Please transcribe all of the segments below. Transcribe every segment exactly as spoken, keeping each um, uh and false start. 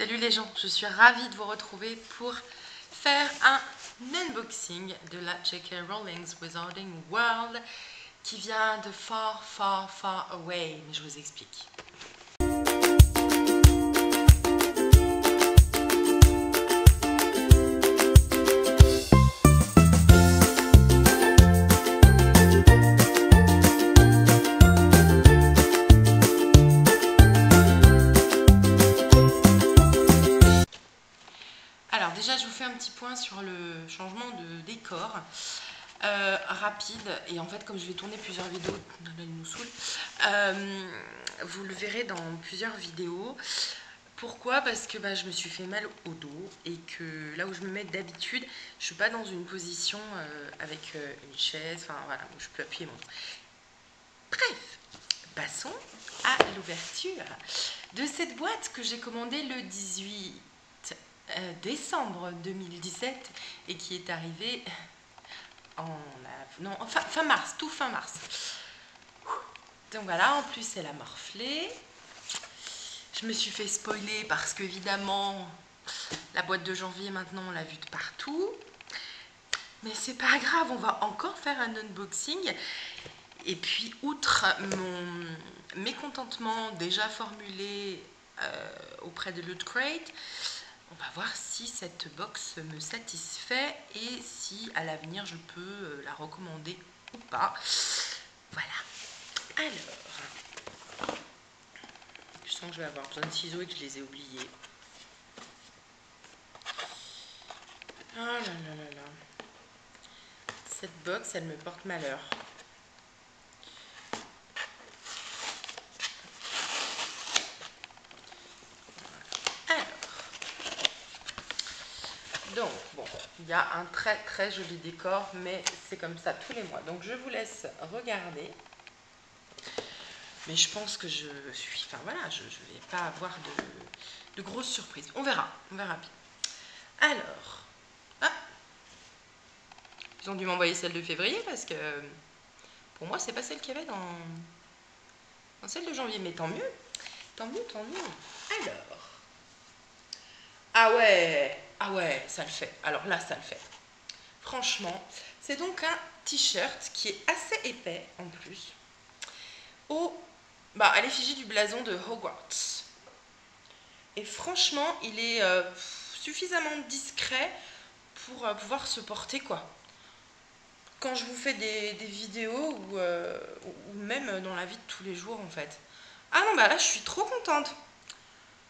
Salut les gens, je suis ravie de vous retrouver pour faire un unboxing de la J K Rowling's Wizarding World qui vient de far far far away, mais je vous explique. Sur le changement de décor euh, rapide, et en fait comme je vais tourner plusieurs vidéos, là, il nous saoule, euh, vous le verrez dans plusieurs vidéos. Pourquoi? Parce que bah, je me suis fait mal au dos et que là où je me mets d'habitude, je suis pas dans une position euh, avec euh, une chaise, enfin voilà, où je peux appuyer mon... Bref, passons à l'ouverture de cette boîte que j'ai commandée le dix-huit décembre deux mille dix-sept et qui est arrivé en non, fin, fin mars, tout fin mars. Donc voilà, en plus elle a morflé. Je me suis fait spoiler parce qu'évidemment la boîte de janvier maintenant on l'a vue de partout. Mais c'est pas grave, on va encore faire un unboxing. Et puis outre mon mécontentement déjà formulé euh, auprès de Loot Crate, on va voir si cette box me satisfait et si à l'avenir je peux la recommander ou pas. Voilà. Alors, je sens que je vais avoir besoin de ciseaux et que je les ai oubliés. Oh là là là là. Cette box, elle me porte malheur. Donc, bon, il y a un très très joli décor, mais c'est comme ça tous les mois. Donc, je vous laisse regarder. Mais je pense que je suis... Enfin, voilà, je ne vais pas avoir de, de grosses surprises. On verra, on verra bien. Alors, ah, ils ont dû m'envoyer celle de février parce que, pour moi, c'est pas celle qu'il y avait dans, dans celle de janvier. Mais tant mieux, tant mieux, tant mieux. Alors, ah ouais! Ah ouais, ça le fait. Alors là, ça le fait. Franchement, c'est donc un t-shirt qui est assez épais en plus. Au, bah, à l'effigie du blason de Hogwarts. Et franchement, il est euh, suffisamment discret pour euh, pouvoir se porter, quoi. Quand je vous fais des, des vidéos ou, euh, ou même dans la vie de tous les jours, en fait. Ah non, bah là, je suis trop contente.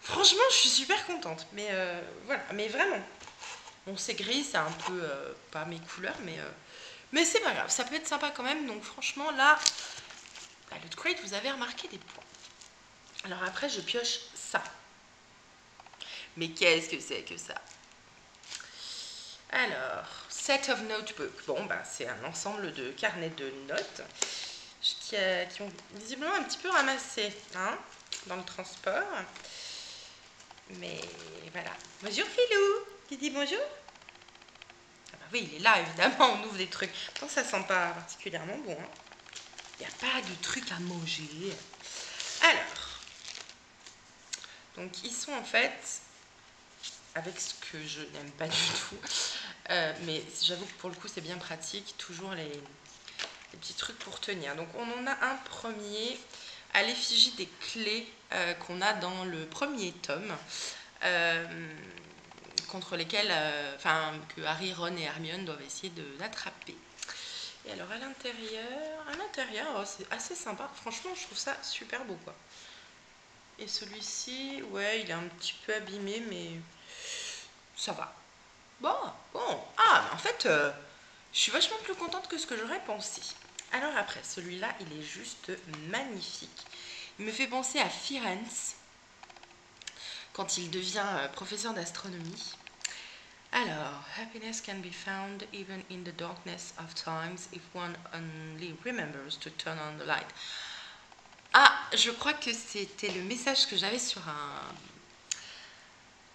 Franchement, je suis super contente, mais euh, voilà, mais vraiment. Bon, c'est gris, c'est un peu euh, pas mes couleurs, mais, euh, mais c'est pas grave, ça peut être sympa quand même. Donc franchement, là, à Loot Crate, vous avez remarqué des points. Alors après, je pioche ça. Mais qu'est-ce que c'est que ça? Alors, set of notebooks. Bon, ben, c'est un ensemble de carnets de notes qui, euh, qui ont visiblement un petit peu ramassé, hein, dans le transport. Mais voilà. Bonjour Philou, tu dis bonjour? Ah bah oui, il est là évidemment, on ouvre des trucs. Bon, ça sent pas particulièrement bon. Hein. Il n'y a pas de truc à manger. Alors, donc ils sont en fait, avec ce que je n'aime pas du tout, euh, mais j'avoue que pour le coup c'est bien pratique, toujours les, les petits trucs pour tenir. Donc on en a un premier à l'effigie des clés euh, qu'on a dans le premier tome, euh, contre lesquelles enfin euh, que Harry, Ron et Hermione doivent essayer de d'attraper. Et alors à l'intérieur, à l'intérieur, oh, c'est assez sympa. Franchement, je trouve ça super beau, quoi. Et celui-ci, ouais, il est un petit peu abîmé, mais ça va. Bon, bon. Ah, mais en fait, euh, je suis vachement plus contente que ce que j'aurais pensé. Alors après, celui-là, il est juste magnifique. Il me fait penser à Firenze, quand il devient euh, professeur d'astronomie. Alors, happiness can be found even in the darkness of times if one only remembers to turn on the light. Ah, je crois que c'était le message que j'avais sur un,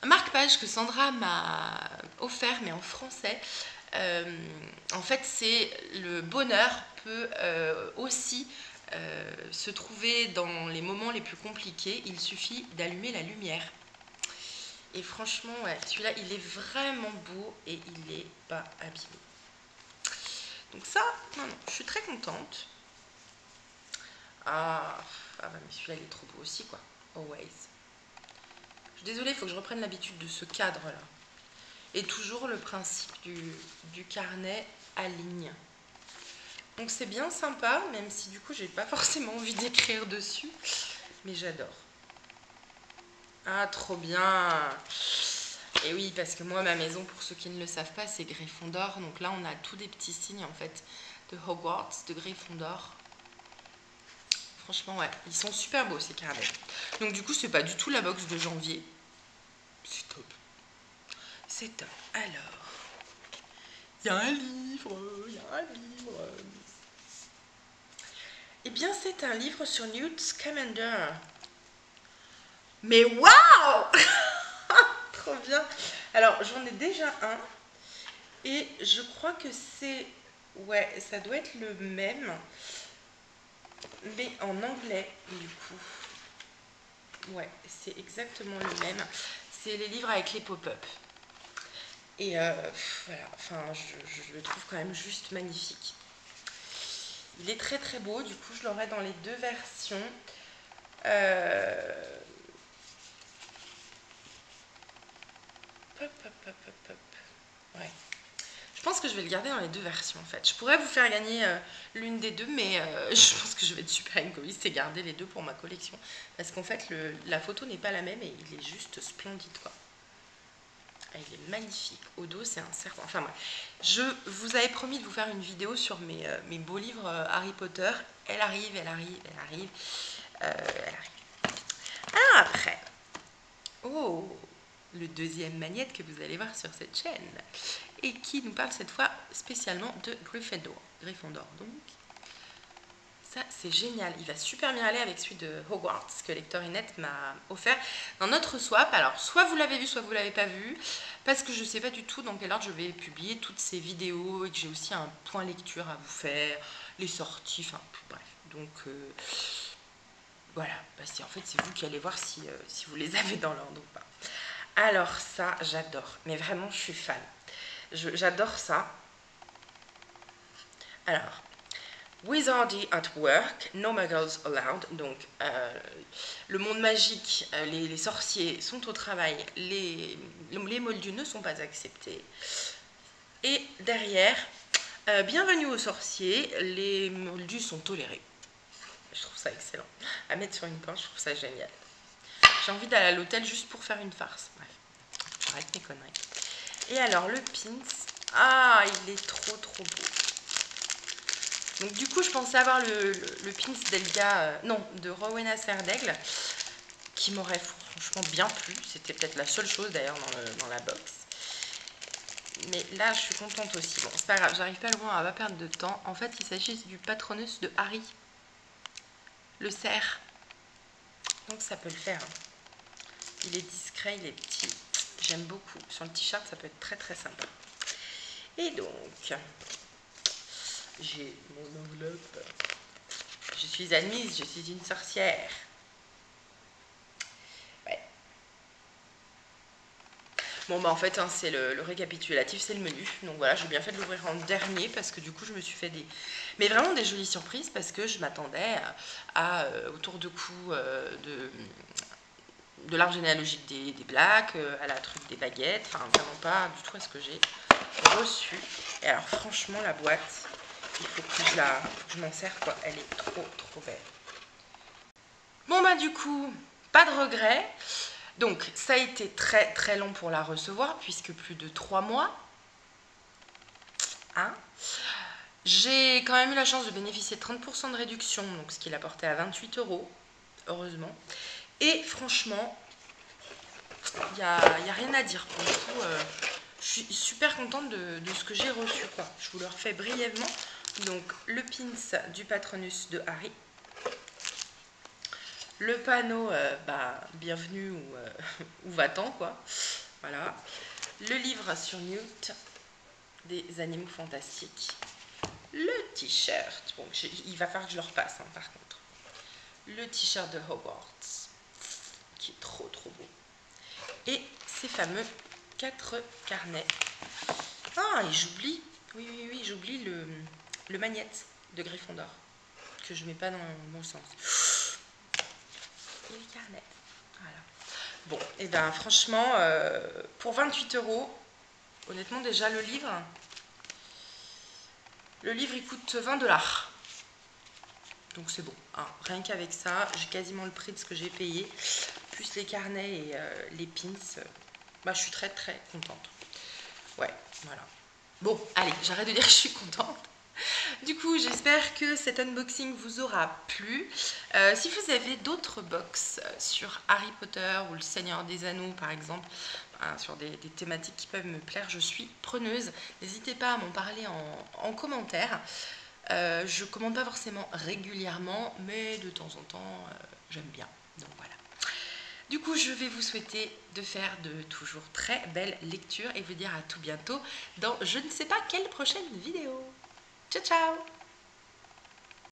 un marque-page que Sandra m'a offert, mais en français. Euh, en fait, c'est le bonheur peut euh, aussi euh, se trouver dans les moments les plus compliqués. Il suffit d'allumer la lumière. Et franchement, ouais, celui-là, il est vraiment beau et il n'est pas abîmé. Donc ça, non, non, je suis très contente. Ah, ah bah, mais celui-là, il est trop beau aussi, quoi. Always. Je suis désolée, il faut que je reprenne l'habitude de ce cadre-là. Et toujours le principe du, du carnet à ligne. Donc c'est bien sympa, même si du coup, j'ai pas forcément envie d'écrire dessus. Mais j'adore. Ah, trop bien. Et oui, parce que moi, ma maison, pour ceux qui ne le savent pas, c'est Gryffondor. Donc là, on a tous des petits signes, en fait, de Hogwarts, de Gryffondor. Franchement, ouais, ils sont super beaux, ces carnets. Donc du coup, c'est pas du tout la box de janvier. C'est top. C'est top. Alors, il y a un livre, il y a un livre. Eh bien, c'est un livre sur Newt Scamander. Mais waouh! Trop bien! Alors, j'en ai déjà un. Et je crois que c'est... Ouais, ça doit être le même. Mais en anglais, du coup. Ouais, c'est exactement le même. C'est les livres avec les pop-up. Et euh, voilà, enfin, je, je le trouve quand même juste magnifique. Il est très très beau. Du coup, je l'aurai dans les deux versions. Euh... Hop, hop, hop, hop, hop. Ouais. Je pense que je vais le garder dans les deux versions en fait. Je pourrais vous faire gagner euh, l'une des deux, mais euh, je pense que je vais être super égoïste et garder les deux pour ma collection. Parce qu'en fait, le, la photo n'est pas la même et il est juste splendide, quoi. Ah, il est magnifique. Au dos, c'est un serpent. Enfin, bref. Je vous avais promis de vous faire une vidéo sur mes, euh, mes beaux livres euh, Harry Potter. Elle arrive, elle arrive, elle arrive. Euh, elle arrive. Ah, après. Oh! Le deuxième magnète que vous allez voir sur cette chaîne et qui nous parle cette fois spécialement de Gryffondor. Gryffondor donc. Ça, c'est génial. Il va super bien aller avec celui de Hogwarts que Lectorinette m'a offert dans notre swap. Alors, soit vous l'avez vu, soit vous ne l'avez pas vu parce que je ne sais pas du tout dans quel ordre je vais publier toutes ces vidéos et que j'ai aussi un point lecture à vous faire, les sorties, enfin, bref. Donc... Euh, voilà. Bah, en fait, c'est vous qui allez voir si, euh, si vous les avez dans l'ordre ou pas. Alors ça, j'adore. Mais vraiment, je suis fan. J'adore ça. Alors, Wizardy at work, no muggles allowed. Donc, euh, le monde magique, les, les sorciers sont au travail. Les, les moldus ne sont pas acceptés. Et derrière, euh, bienvenue aux sorciers, les moldus sont tolérés. Je trouve ça excellent. À mettre sur une planche, je trouve ça génial. J'ai envie d'aller à l'hôtel juste pour faire une farce. Bref, arrête mes conneries. Et alors, le pins. Ah, il est trop, trop beau. Donc, du coup, je pensais avoir le, le, le pins d'Elga... Euh, non, de Rowena Serdegle, qui m'aurait franchement bien plu. C'était peut-être la seule chose, d'ailleurs, dans, dans la box. Mais là, je suis contente aussi. Bon, c'est pas grave, j'arrive pas loin, à pas perdre de temps. En fait, il s'agit du patronus de Harry. Le cerf. Donc, ça peut le faire. Il est discret, il est petit. J'aime beaucoup. Sur le t-shirt, ça peut être très très sympa. Et donc, j'ai mon enveloppe. Je suis admise, je suis une sorcière. Ouais. Bon, bah en fait, hein, c'est le, le récapitulatif, c'est le menu. Donc voilà, j'ai bien fait de l'ouvrir en dernier parce que du coup, je me suis fait des... Mais vraiment des jolies surprises parce que je m'attendais à, à, euh, au tour de cou euh, de... de l'arbre généalogique des, des blacks, euh, à la truc des baguettes, enfin vraiment pas du tout à ce que j'ai reçu. Et alors franchement la boîte, il faut que je, la, je m'en sers quoi, elle est trop trop belle. Bon bah du coup, pas de regret. Donc ça a été très très long pour la recevoir puisque plus de trois mois. Hein? J'ai quand même eu la chance de bénéficier de trente pour cent de réduction, donc ce qui l'a porté à vingt-huit euros, heureusement. Et franchement, il n'y a, y a rien à dire. Pour le coup, euh, je suis super contente de, de ce que j'ai reçu, quoi. Je vous le refais brièvement. Donc, le pins du patronus de Harry. Le panneau, euh, bah, bienvenue ou, euh, ou va-t'en, quoi. Voilà. Le livre sur Newt, des animaux fantastiques. Le t-shirt. Bon, il va falloir que je le repasse, hein, par contre. Le t-shirt de Hogwarts. Qui est trop trop beau. Et ces fameux quatre carnets. Ah, et j'oublie, oui, oui, oui, j'oublie le, le magnète de Gryffondor, que je ne mets pas dans le bon sens. Et les carnets, voilà. Bon, et bien franchement, euh, pour vingt-huit euros, honnêtement déjà le livre, le livre il coûte vingt dollars. Donc c'est bon, hein. Rien qu'avec ça, j'ai quasiment le prix de ce que j'ai payé, plus les carnets et euh, les pins, euh, bah, je suis très très contente. Ouais, voilà. Bon, allez, j'arrête de dire que je suis contente. Du coup, j'espère que cet unboxing vous aura plu. Euh, si vous avez d'autres box sur Harry Potter ou le Seigneur des Anneaux, par exemple, hein, sur des, des thématiques qui peuvent me plaire, je suis preneuse. N'hésitez pas à m'en parler en, en commentaire. Euh, je commande pas forcément régulièrement, mais de temps en temps, euh, j'aime bien. Donc voilà. Du coup, je vais vous souhaiter de faire de toujours très belles lectures et vous dire à tout bientôt dans je ne sais pas quelle prochaine vidéo. Ciao, ciao!